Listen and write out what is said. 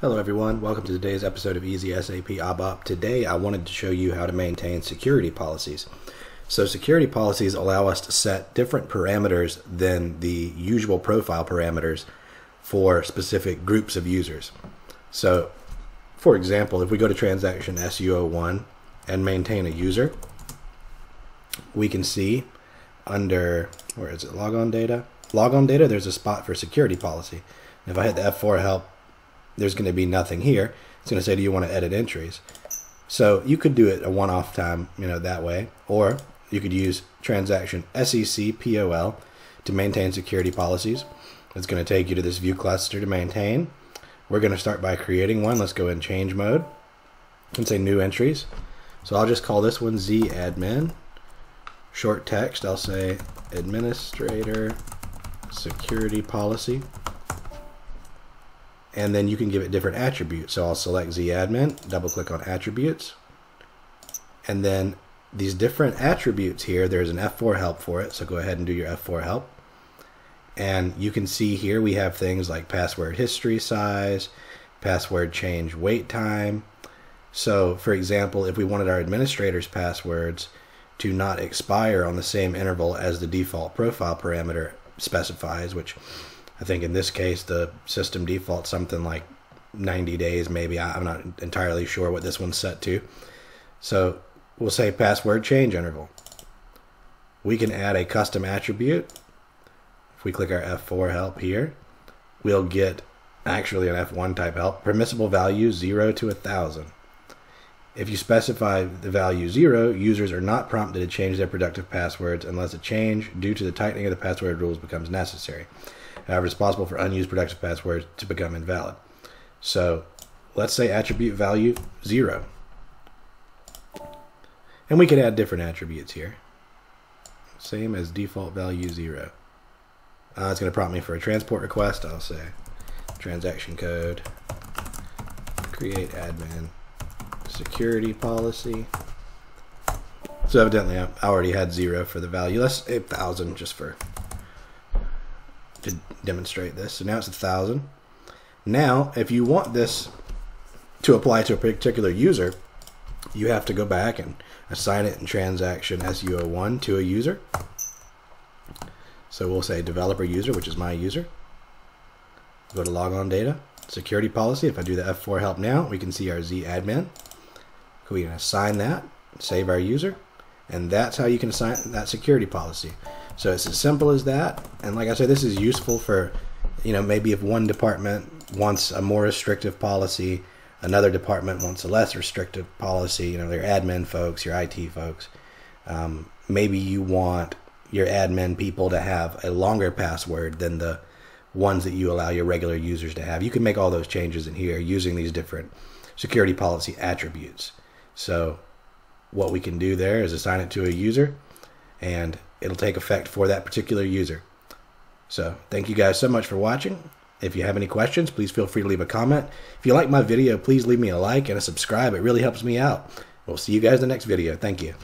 Hello everyone, welcome to today's episode of Easy SAP ABAP. Today I wanted to show you how to maintain security policies. So security policies allow us to set different parameters than the usual profile parameters for specific groups of users. So for example, if we go to transaction SU01 and maintain a user, we can see under, where is it, logon data, there's a spot for security policy. And if I hit the F4 help, there's going to be nothing here. It's going to say, do you want to edit entries? So you could do it a one-off time, that way, or you could use transaction SECPOL to maintain security policies. It's going to take you to this view cluster to maintain. We're going to start by creating one. Let's go in change mode and say new entries. So I'll just call this one ZAdmin. Short text, I'll say administrator security policy. And then you can give it different attributes. So I'll select ZAdmin, double click on attributes. And then these different attributes here, there's an F4 help for it. So go ahead and do your F4 help. And you can see here we have things like password history size, password change wait time. So for example, if we wanted our administrators' passwords to not expire on the same interval as the default profile parameter specifies, which I think in this case, the system defaults something like 90 days, maybe. I'm not entirely sure what this one's set to. So we'll say password change interval. We can add a custom attribute. If we click our F4 help here, we'll get actually an F1 type help. Permissible value 0 to 1,000. If you specify the value 0, users are not prompted to change their productive passwords unless a change due to the tightening of the password rules becomes necessary. However, it's possible for unused productive passwords to become invalid. So let's say attribute value 0. And we can add different attributes here. Same as default value 0. It's going to prompt me for a transport request. I'll say transaction code, create admin security policy. So evidently I already had 0 for the value. Let's say 1,000 just for to demonstrate this. So now it's 1,000. Now, if you want this to apply to a particular user, you have to go back and assign it in transaction SU01 to a user. So we'll say developer user, which is my user. Go to logon data, security policy. If I do the F4 help now, we can see our ZAdmin. We can assign that, save our user, and that's how you can assign that security policy. So it's as simple as that. And like I said, this is useful for, maybe if one department wants a more restrictive policy, another department wants a less restrictive policy, their admin folks, your IT folks. Maybe you want your admin people to have a longer password than the ones that you allow your regular users to have. You can make all those changes in here using these different security policy attributes. So what we can do there is assign it to a user, and it'll take effect for that particular user. So thank you guys so much for watching. If you have any questions, please feel free to leave a comment. If you like my video, please leave me a like and a subscribe. It really helps me out. We'll see you guys in the next video. Thank you.